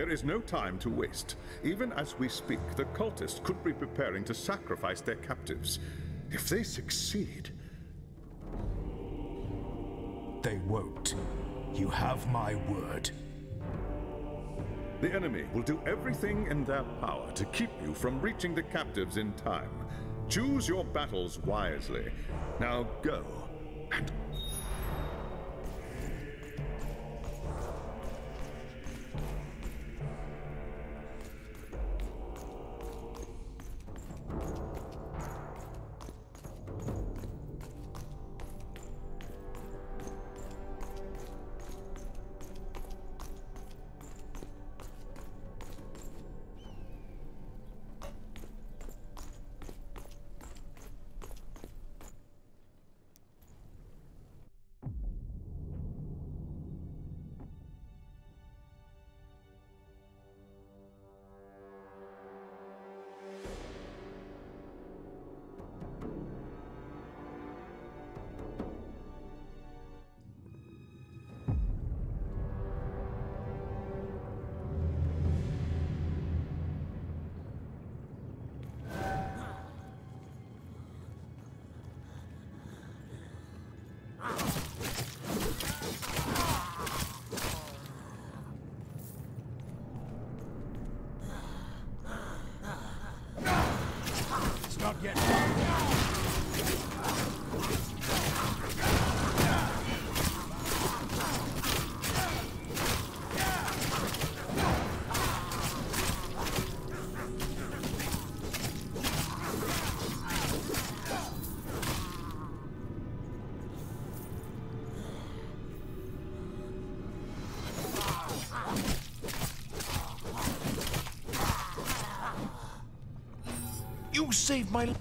There is no time to waste. Even as we speak, the cultists could be preparing to sacrifice their captives. If they succeed... They won't. You have my word. The enemy will do everything in their power to keep you from reaching the captives in time. Choose your battles wisely. Now go and... You saved my life.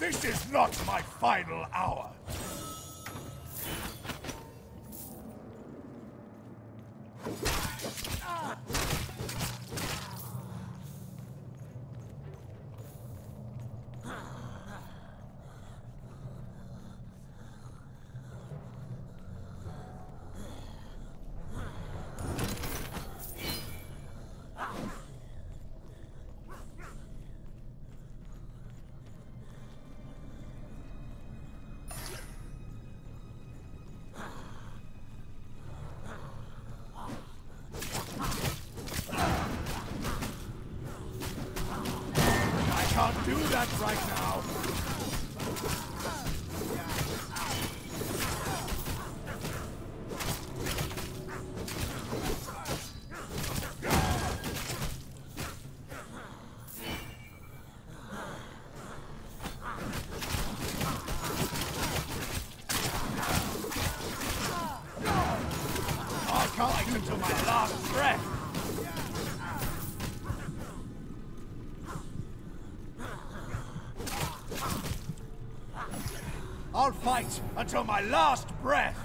This is not my final hour. Do that right now. I can't fight until my last breath. I'll fight until my last breath!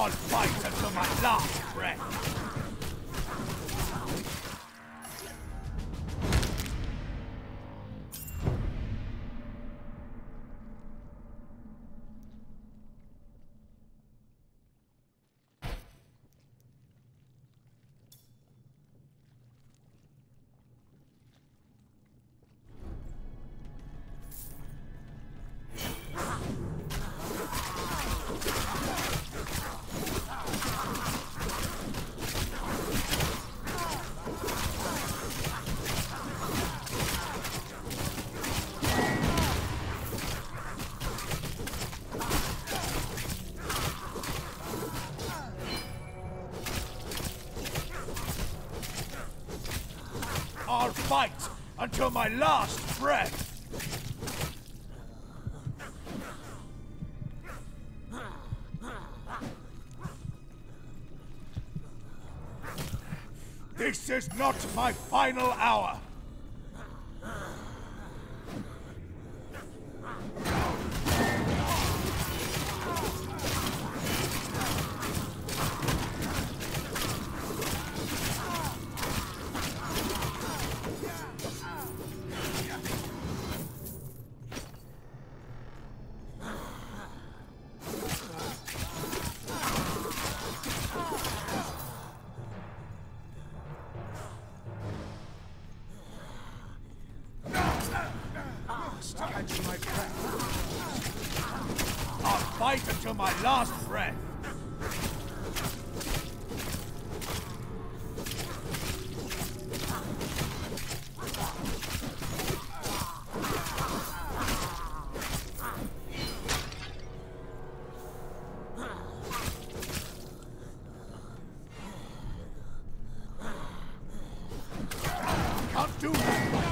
I'll fight until my last breath. I'll fight until my last breath! This is not my final hour! I'll fight until my last breath! Can't do that!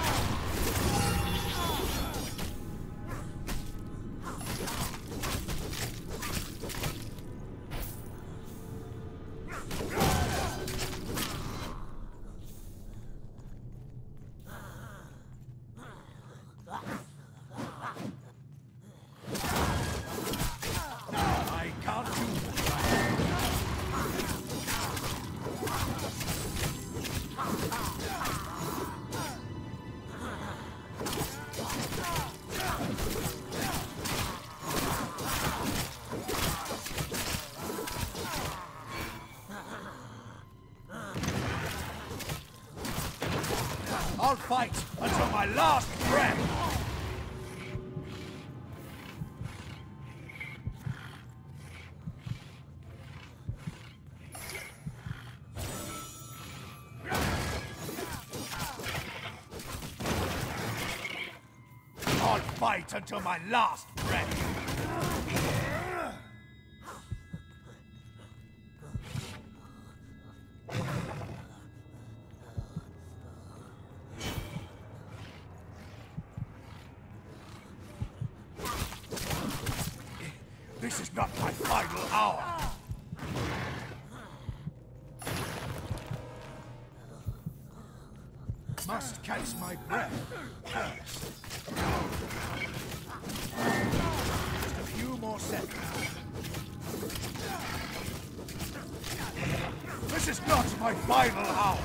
I'll fight until my last breath! I'll fight until my last breath! This is not my final hour! Must catch my breath first. Just a few more seconds. This is not my final hour.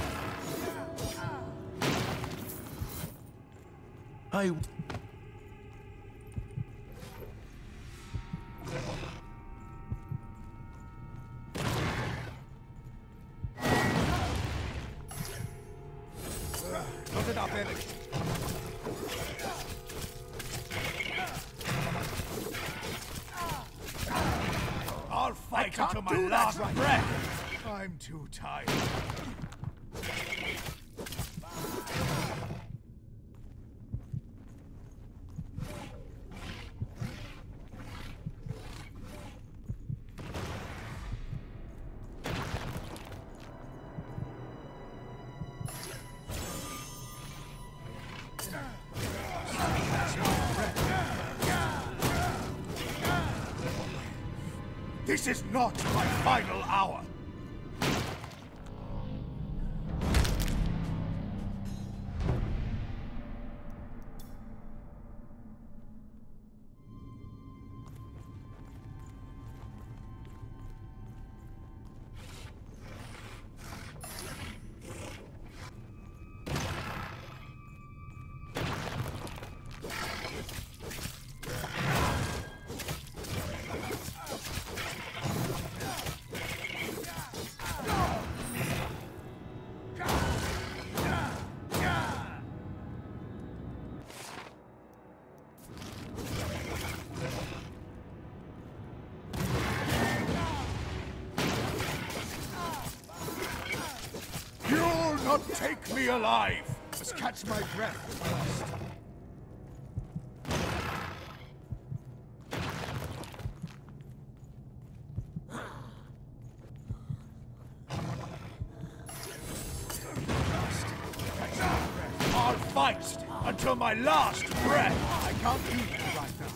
I'll fight until my last breath. I'm too tired. This is not my final hour! not take me alive. Must catch my breath first. I'll fight until my last breath. I can't do that right now.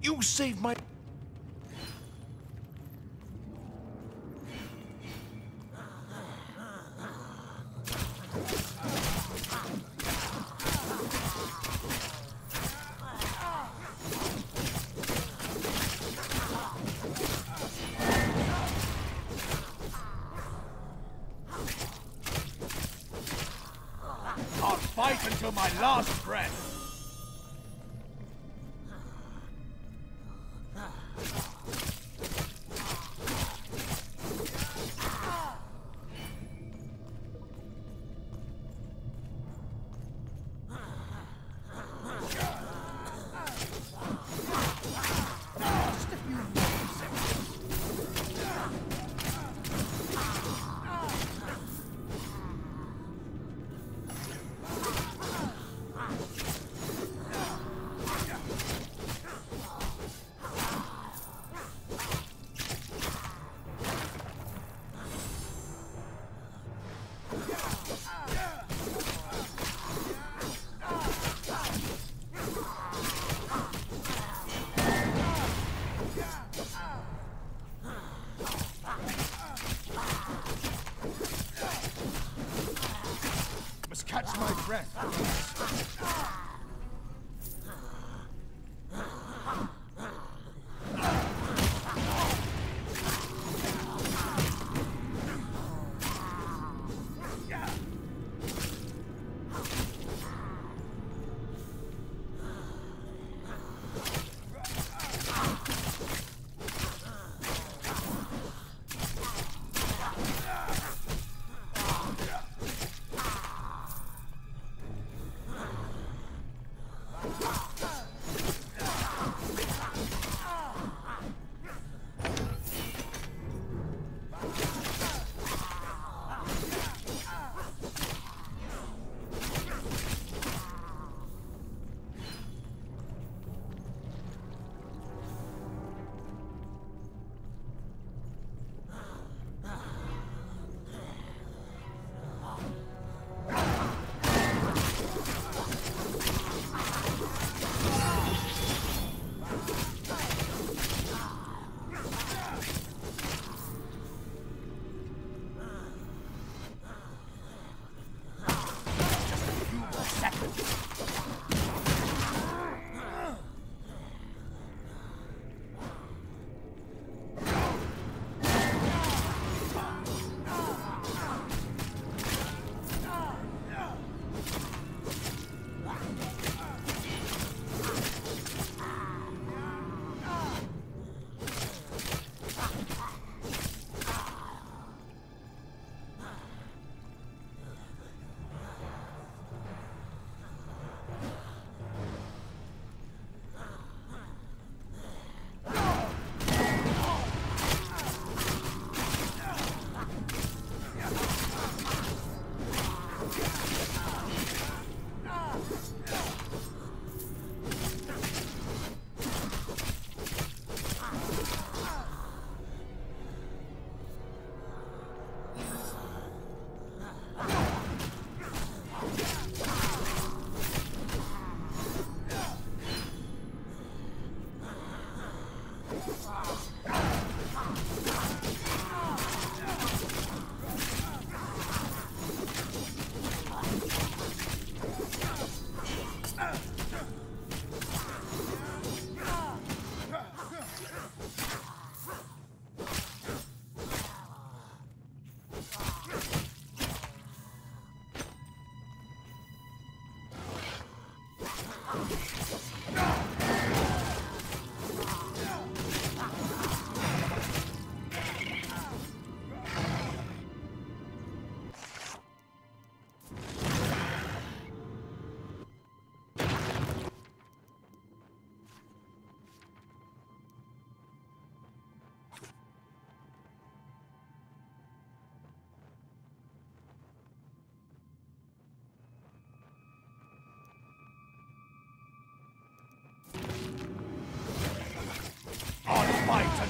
You saved my... I'll fight until my last breath.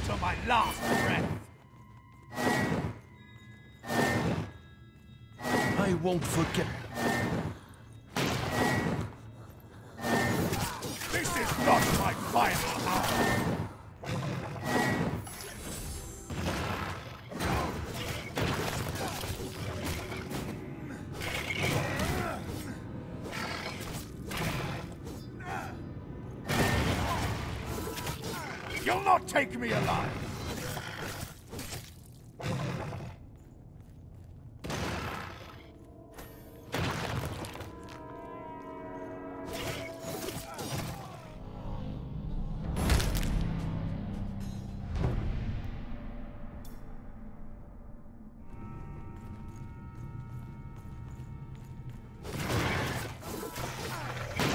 Until my last breath. I won't forget. This is not my final hour. You'll not take me alive!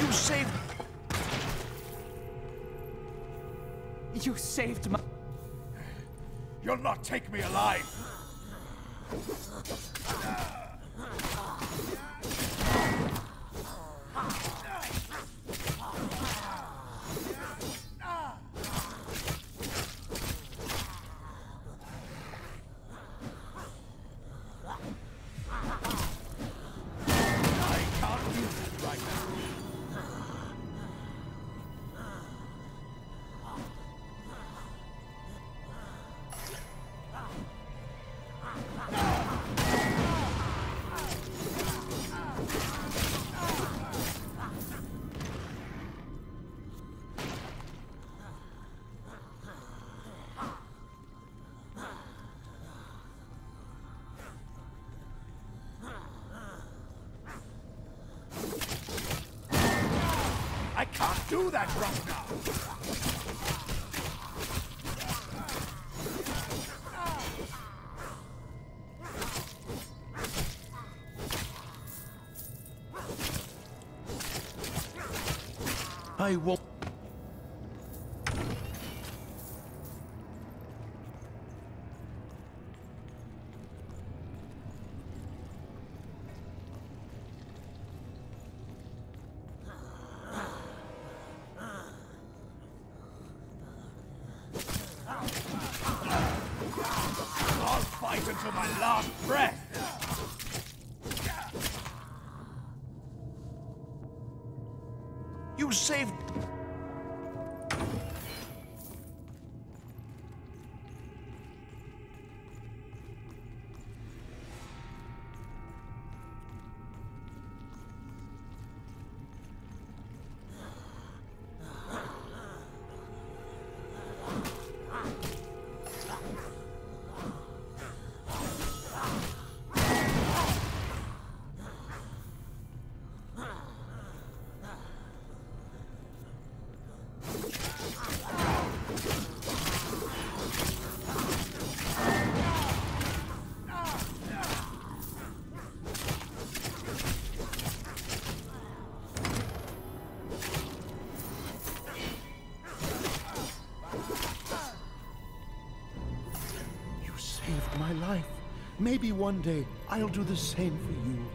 You saved me! You saved my... You'll not take me alive! I can't do that right now! I won't... until my last breath! You saved... my life. Maybe one day I'll do the same for you.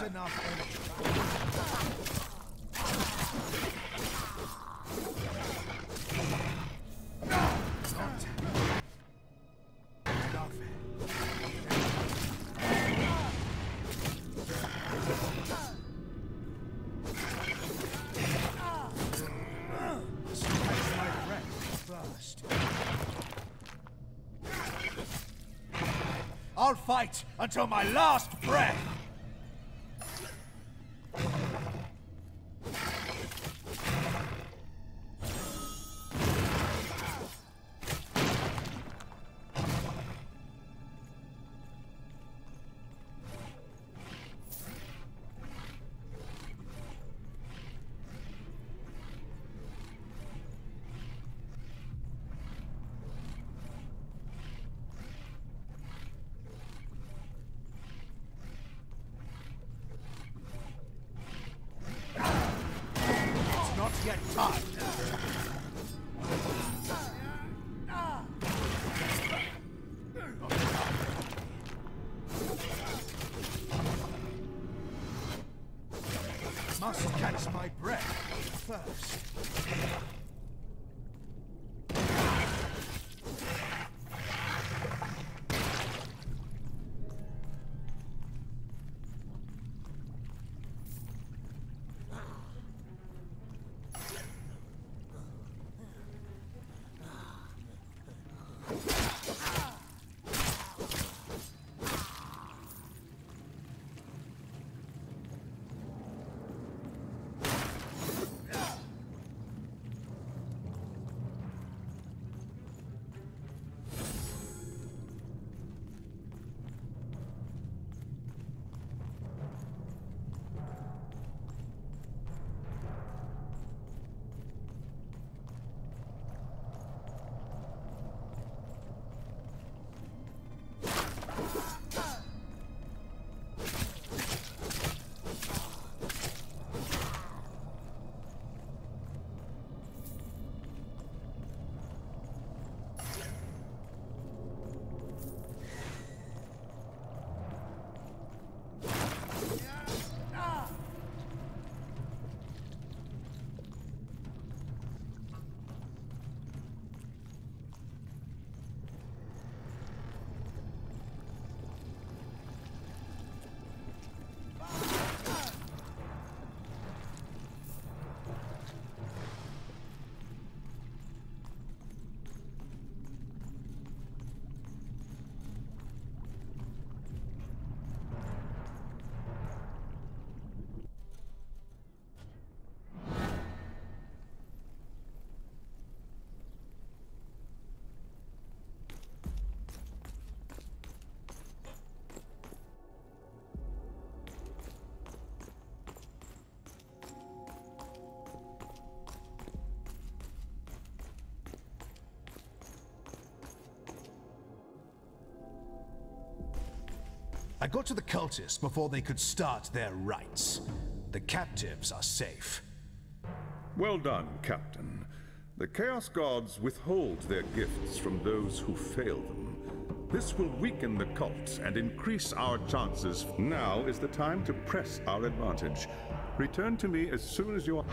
That's enough. I'll fight until my last breath! Get tired. Must catch my breath first. I got to the cultists before they could start their rites. The captives are safe. Well done, Captain. The Chaos Gods withhold their gifts from those who fail them. This will weaken the cults and increase our chances. Now is the time to press our advantage. Return to me as soon as you are...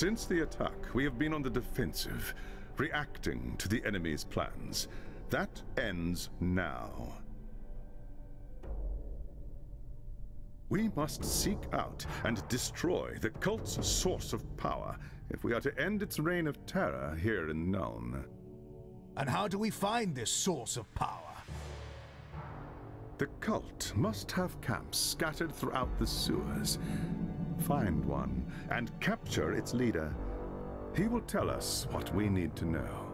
Since the attack, we have been on the defensive, reacting to the enemy's plans. That ends now. We must seek out and destroy the cult's source of power if we are to end its reign of terror here in Nuln. And how do we find this source of power? The cult must have camps scattered throughout the sewers. Find one and capture its leader. He will tell us what we need to know.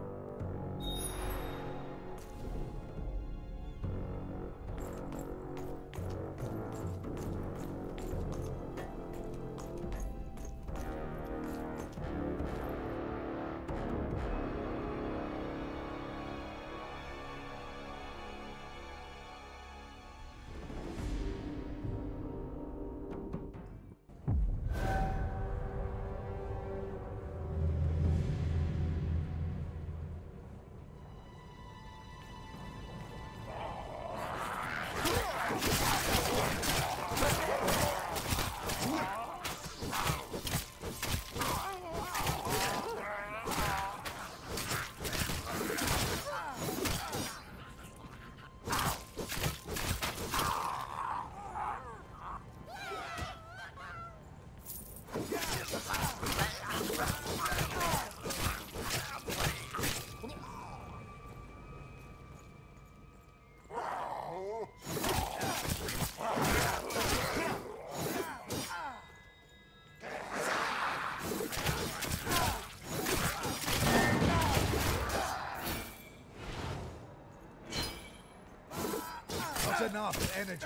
Enough energy.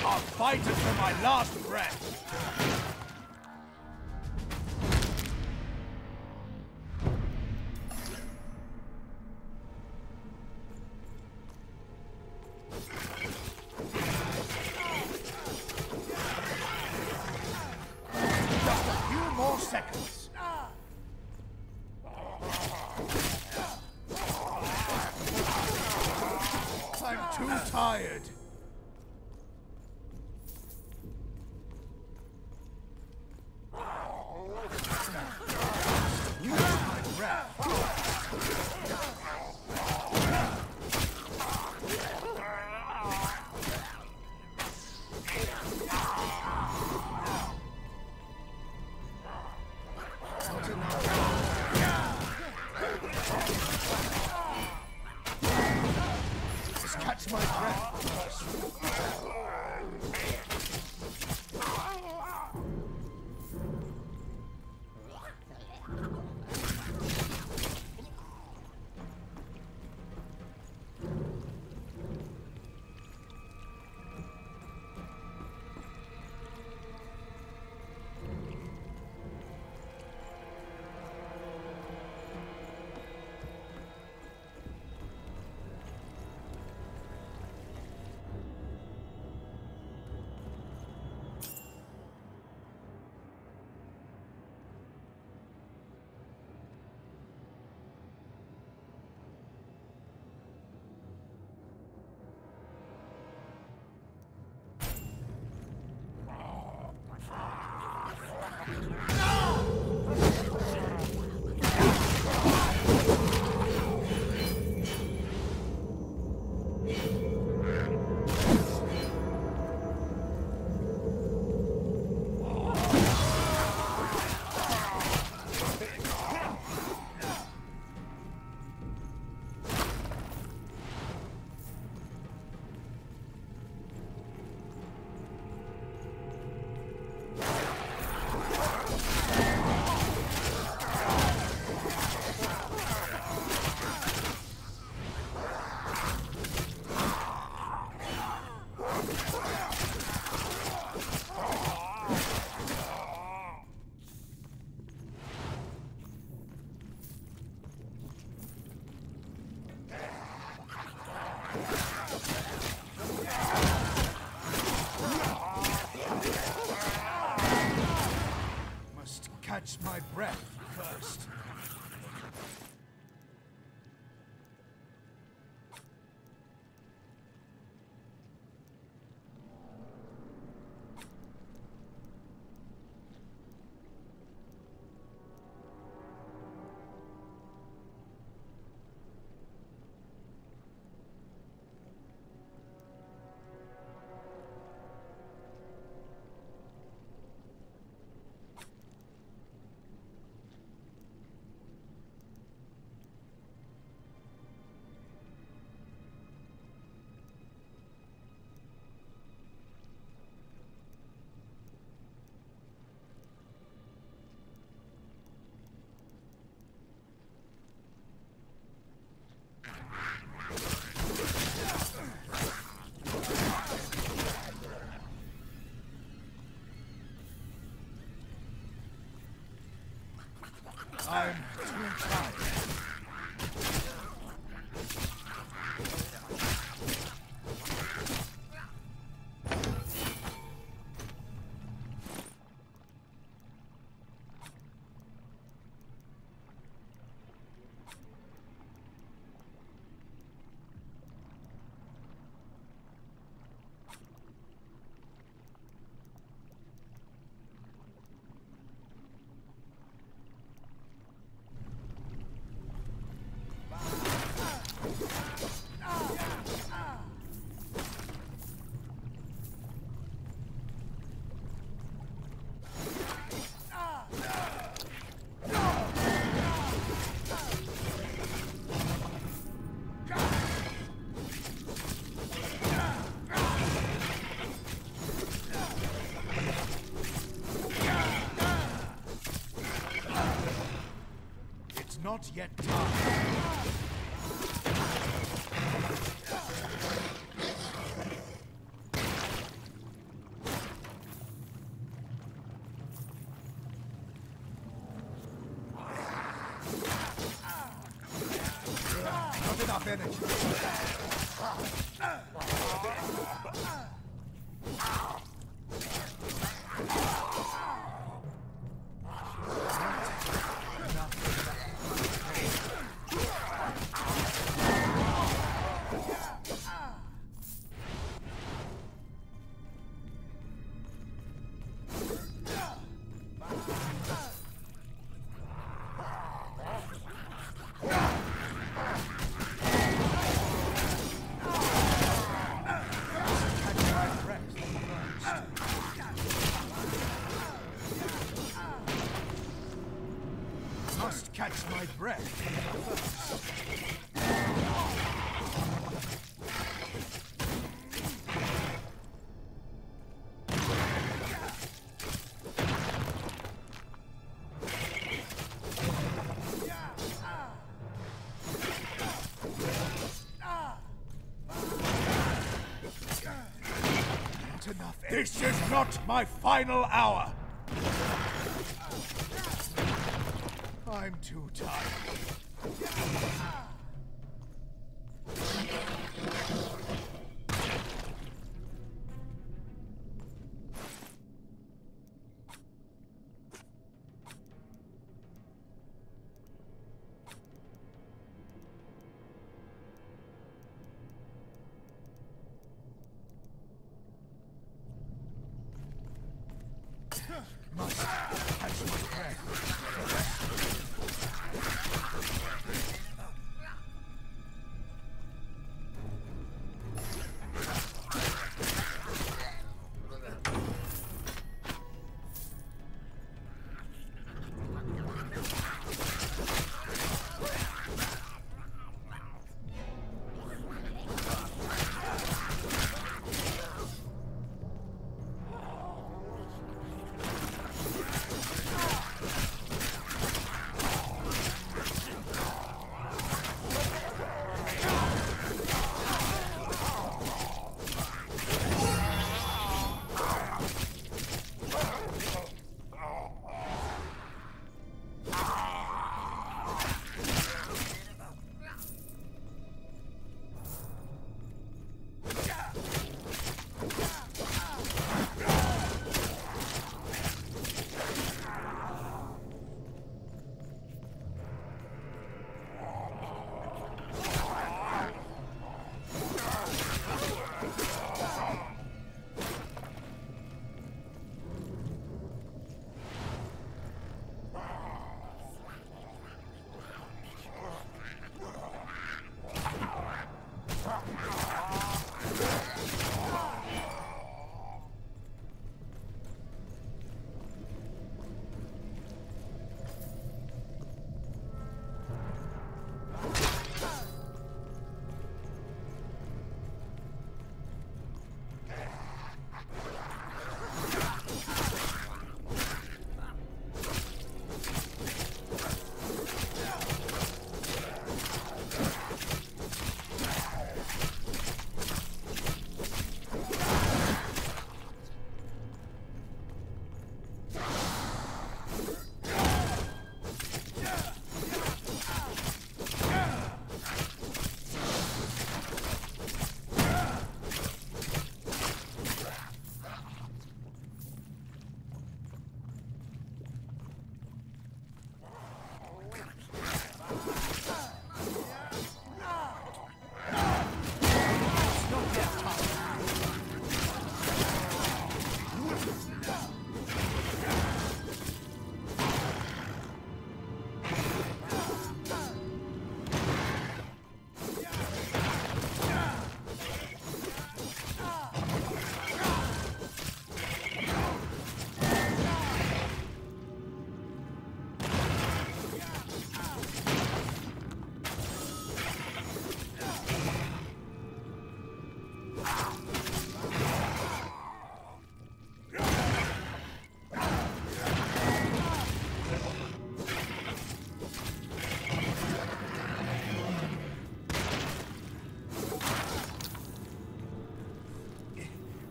I'll fight until my last breath. I'm too tired. Not yet done. my breath. This is not my final hour. I'm too tired.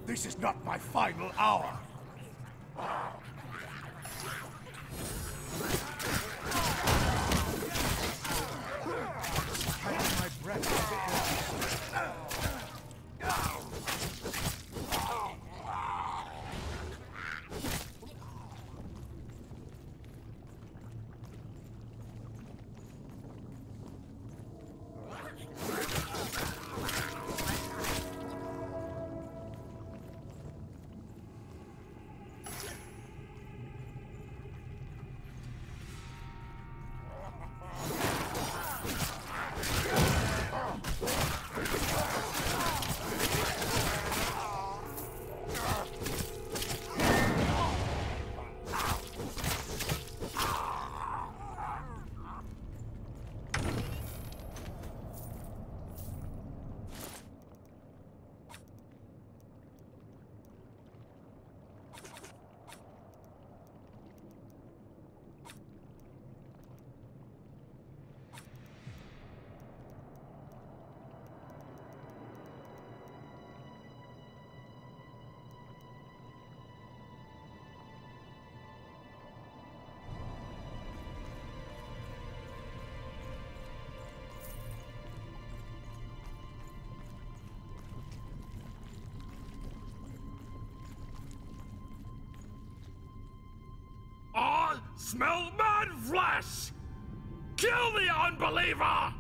This is not my final hour. Smell man flesh! Kill the unbeliever!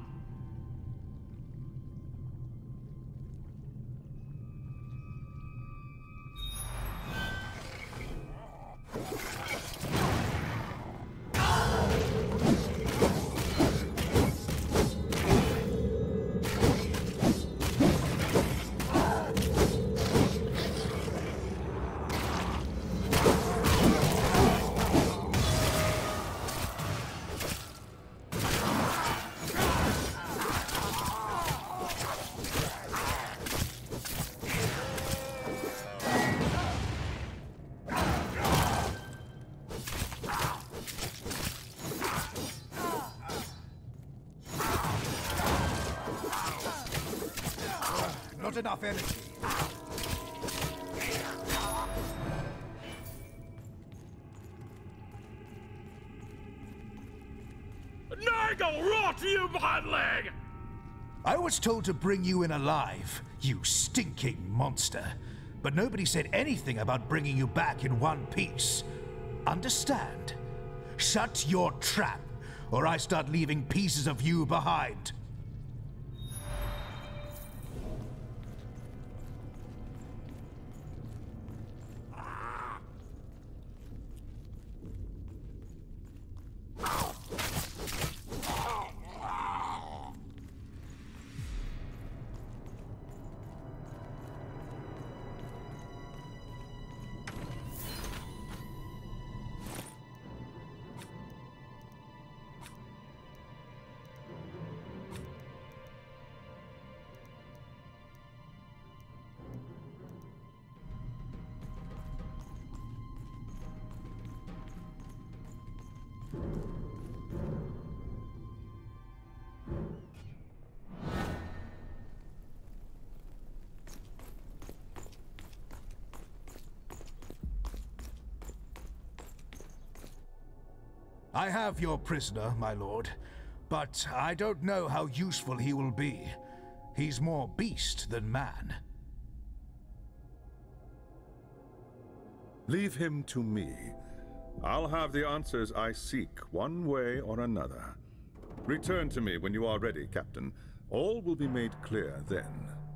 Enough energy. Nigel, rot you, bloodling! I was told to bring you in alive, you stinking monster. But nobody said anything about bringing you back in one piece. Understand? Shut your trap, or I start leaving pieces of you behind. I have your prisoner, my lord, but I don't know how useful he will be. He's more beast than man. Leave him to me. I'll have the answers I seek, one way or another. Return to me when you are ready, Captain. All will be made clear then.